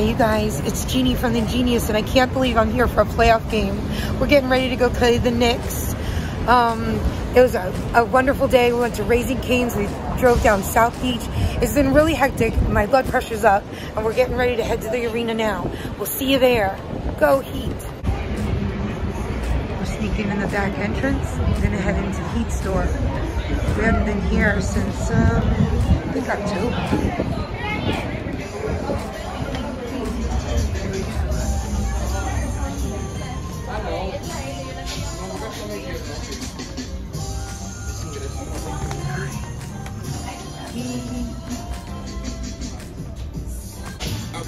Hey you guys, it's Jeannie from inJEANIEus, and I can't believe I'm here for a playoff game. We're getting ready to go play the Knicks. It was a wonderful day. We went to Raising Cane's. We drove down South Beach. It's been really hectic. My blood pressure's up, and we're getting ready to head to the arena now. We'll see you there. Go Heat. We're sneaking in the back entrance. We're gonna head into Heat Store. We haven't been here since, I think October.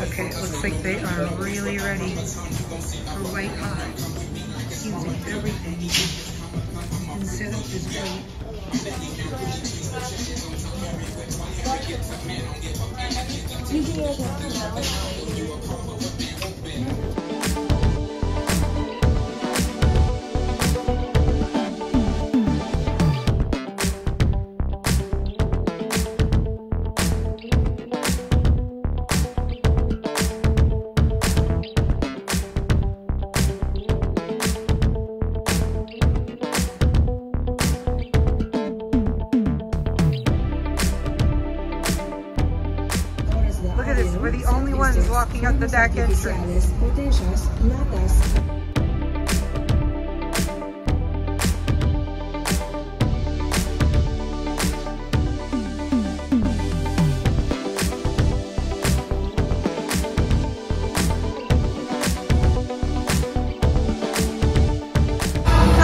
Okay, it looks like they are really ready for white hot. Using everything. And set up this plate. We're the only ones walking up the back entrance.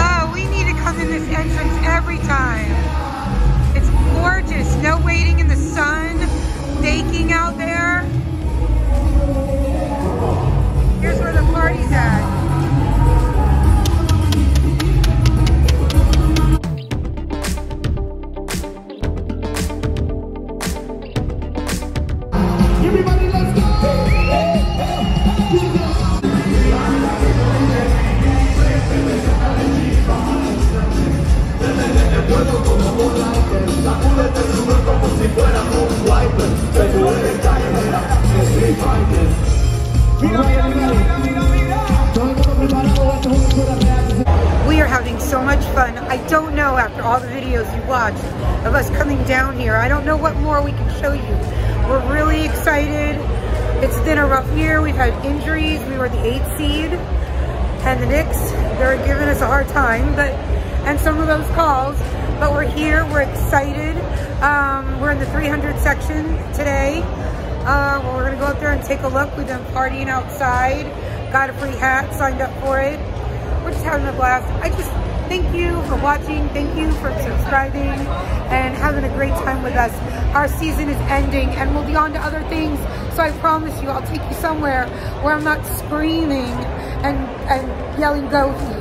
Oh, we need to come in this entrance every time. It's gorgeous. No waiting in the sun, baking out there. Here's where the party's at. We are having so much fun. I don't know, after all the videos you watched of us coming down here, I don't know what more we can show you. We're really excited. It's been a rough year. We've had injuries. We were the 8th seed, and the Knicks, they're giving us a hard time, but and some of those calls. But we're here. We're excited. We're in the 300 section today. We're gonna go up there and take a look. We've been partying outside. Got a free hat, signed up for it. We're just having a blast. I just thank you for watching. Thank you for subscribing and having a great time with us. Our season is ending, and we'll be on to other things. So I promise you, I'll take you somewhere where I'm not screaming and yelling, "Go Heat."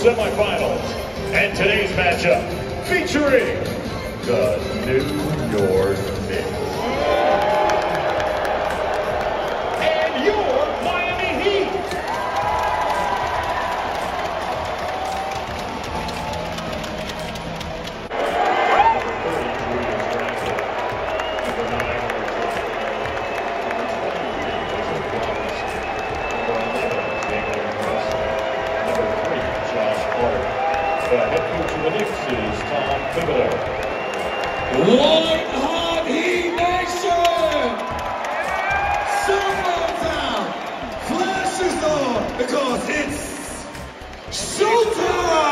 semifinals and today's matchup featuring the New York Knicks and your Miami Heat. The head coach of the Knicks is Tom Thibodeau. White Hot Heat Nation! Summertime! Flashes on because it's showtime!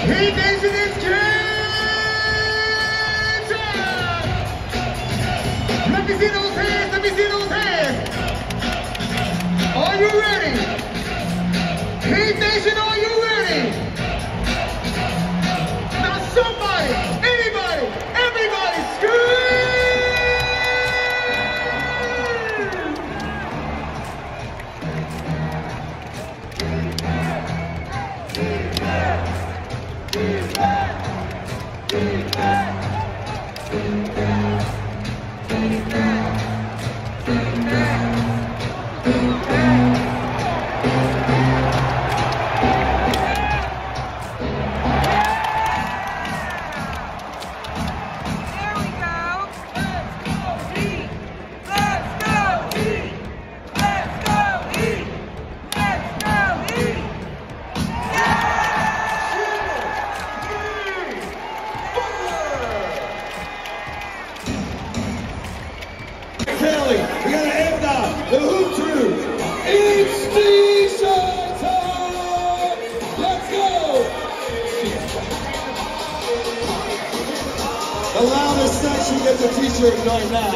Heat Nation, it's game time! Let me see those hands, let me see those hands! Are you ready? Heat Nation, are you ready? Now somebody, anybody, everybody scream! The loudest section gets a t-shirt right now.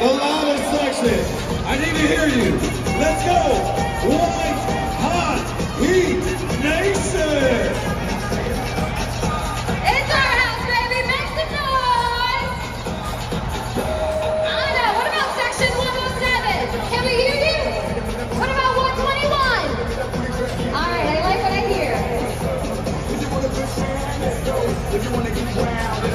The loudest section. I need to hear you. Let's go. White Hot Heat Nation. It's our house, baby. Make the noise. Anna, what about section 107? Can we hear you? What about 121? All right, I like what I hear. If you want to get loud.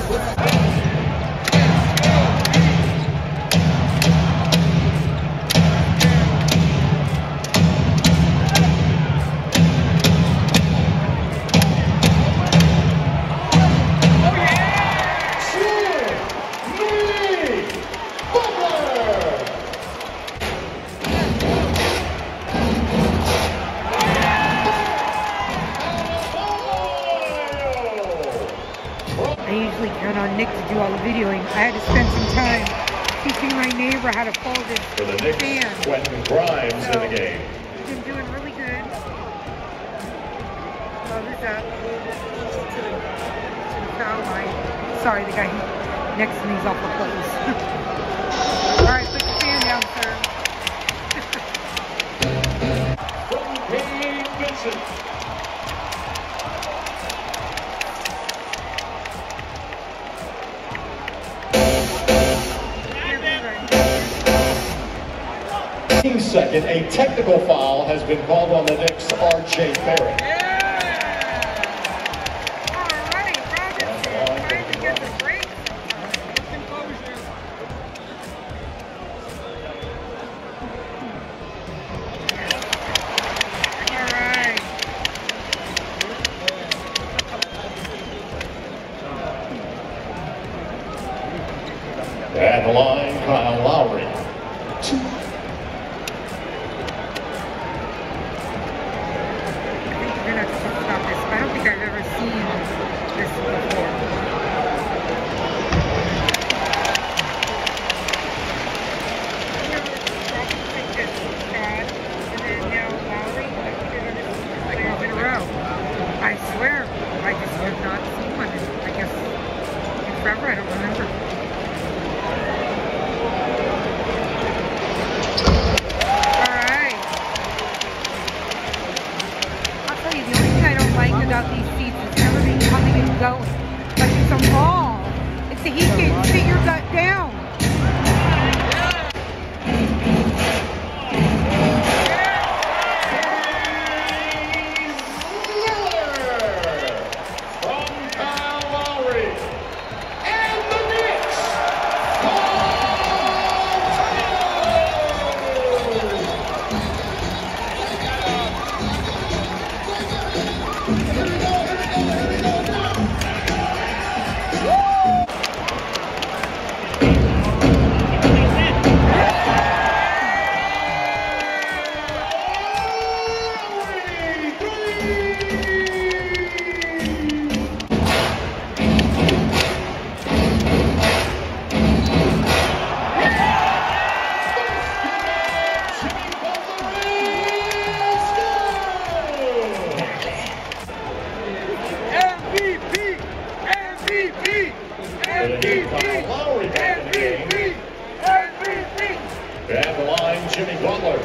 while videoing. I had to spend some time teaching my neighbor how to fold it. For the Knicks, Quentin Grimes in the game. He's been doing really good. Love this up. To the foul line. Sorry, the guy next to me is off the clothes. All right, put your fan down, sir. From Kate Vincent. Second, a technical foul has been called on the Knicks, RJ Barrett. Yeah! All right, Robinson trying to get the break. All right. At the line, Kyle Lowry. At the line, Jimmy Butler.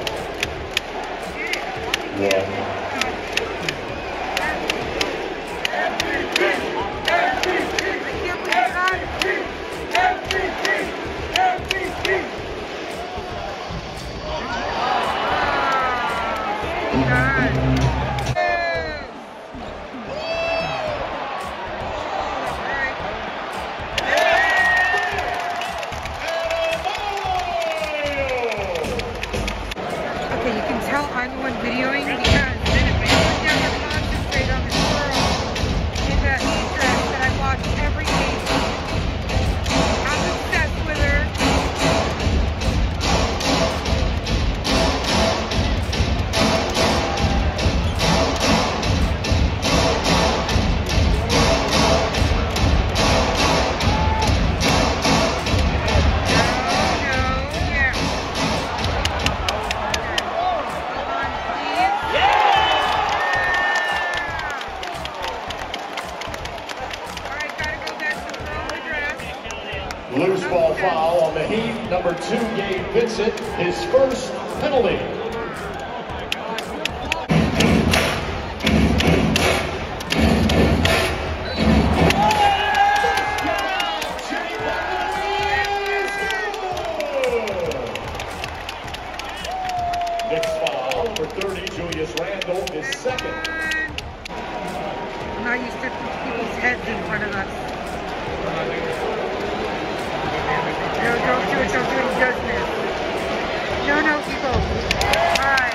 Loose ball foul on the Heat. Number 2, Gabe Vincent, his first penalty. Next foul, number 30, Julius Randle, his second. Now you stick people's heads in front of us. No, don't do it, don't do it, just do it. No, no, people. All right.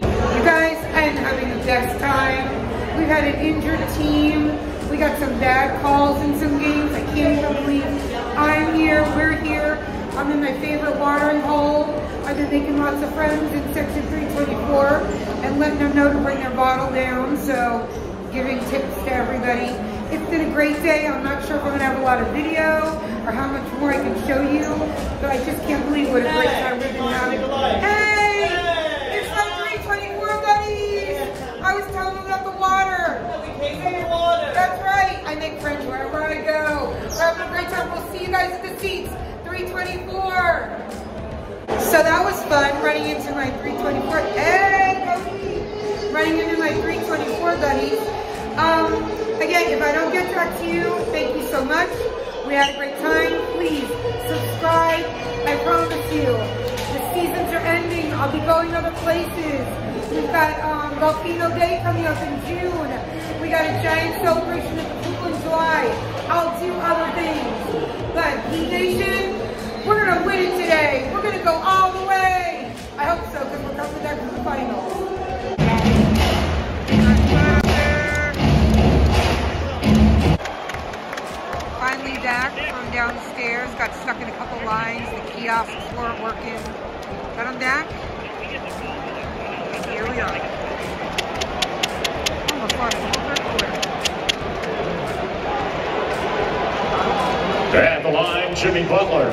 You guys, I am having the best time. balls in some games. I can't even believe I'm here, we're here. I'm in my favorite watering hole. I've been making lots of friends in section 324 and letting them know to bring their bottle down. So giving tips to everybody. It's been a great day. I'm not sure if I'm gonna have a lot of video or how much more I can show you, but I just can't believe what a great time we've been having. Hey! It's like 324, buddies! I was telling them about the water. That's right. I make friends wherever I go. We're having a great time. We'll see you guys at the seats. 324. So that was fun, running into my 324. Hey, Cody! Running into my 324, buddies. Again, if I don't get back to you, thank you so much. We had a great time. Please subscribe. I promise you, the seasons are ending. I'll be going other places. We've got Volcano Day coming up in June. We got a giant celebration at the pool in July. I'll do other things. But Heat Nation, we're gonna win today. We're gonna go all the way. I hope so, because we're coming back to the finals. Back from downstairs, got stuck in a couple lines, the kiosks weren't working, but I'm back, and here we are. I'm across the third quarter. At the line, Jimmy Butler.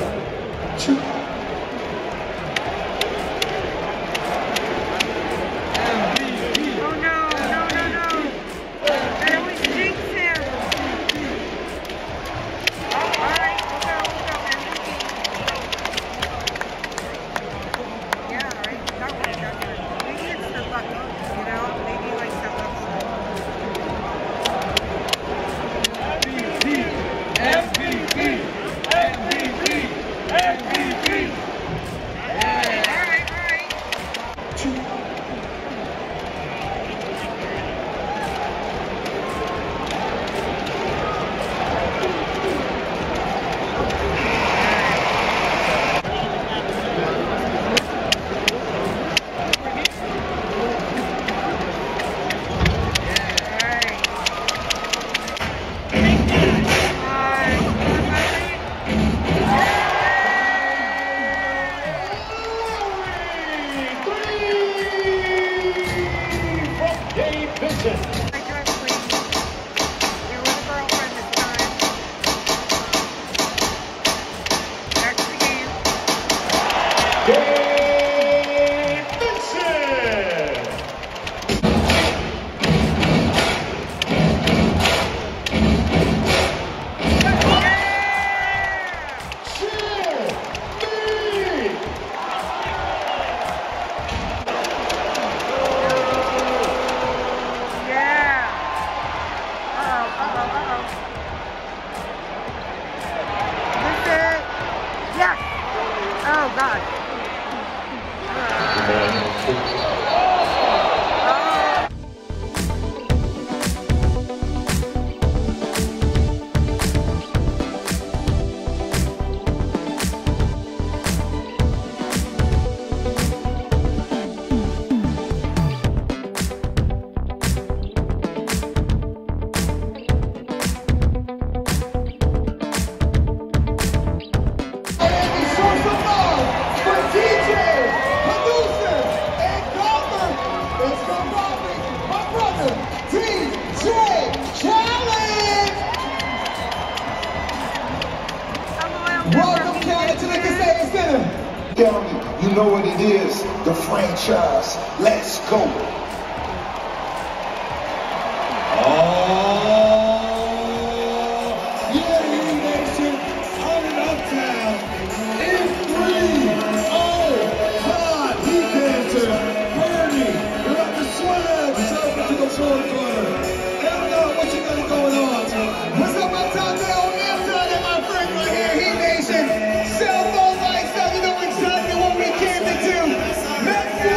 You know what it is, the franchise. Let's go. Oh, yeah, Heat Nation, on and uptown, in 305, Heat Nation, Bernie, you're at the swim, South Beach, the short corner. I don't know what you got going on. What's up, my top there on the outside, and my friend right here, Heat Nation, cell phone lights up, you know exactly what we came to do. Let's go!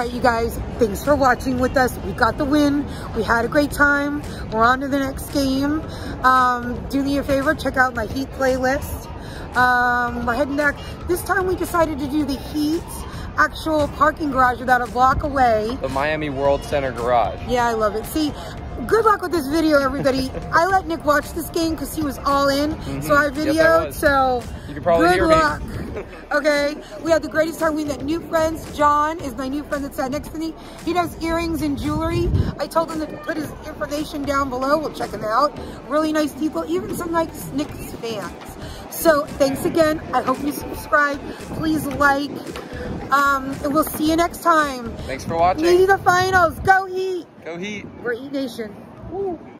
right, you guys, thanks for watching with us. We got the win. We had a great time. We're on to the next game. Do me a favor, check out my Heat playlist. We're heading back. This time we decided to do the Heat's actual parking garage about a block away. The Miami World Center garage. Yeah, I love it. See, good luck with this video, everybody. I let Nick watch this game because he was all in. So I videoed, so you can probably hear luck. Okay, we had the greatest time. We met new friends. John is my new friend that sat next to me. He does earrings and jewelry. I told him to put his information down below. We'll check him out. Really nice people, even some like Knicks fans. So thanks again. I hope you subscribe. Please like. And we'll see you next time. Thanks for watching. Maybe the finals. Go Heat. Go Heat. We're Heat Nation. Woo.